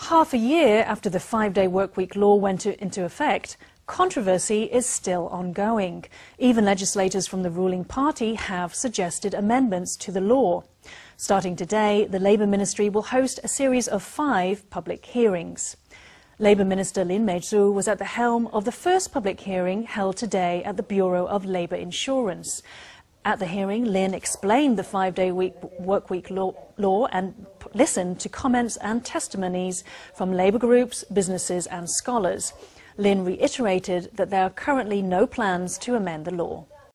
Half a year after the five-day workweek law went into effect, controversy is still ongoing. Even legislators from the ruling party have suggested amendments to the law. Starting today, the Labour Ministry will host a series of 5 public hearings. Labour Minister Lin Mei-chu was at the helm of the first public hearing held today at the Bureau of Labor Insurance. At the hearing, Lin explained the five-day workweek law and listened to comments and testimonies from labour groups, businesses and scholars. Lin reiterated that there are currently no plans to amend the law.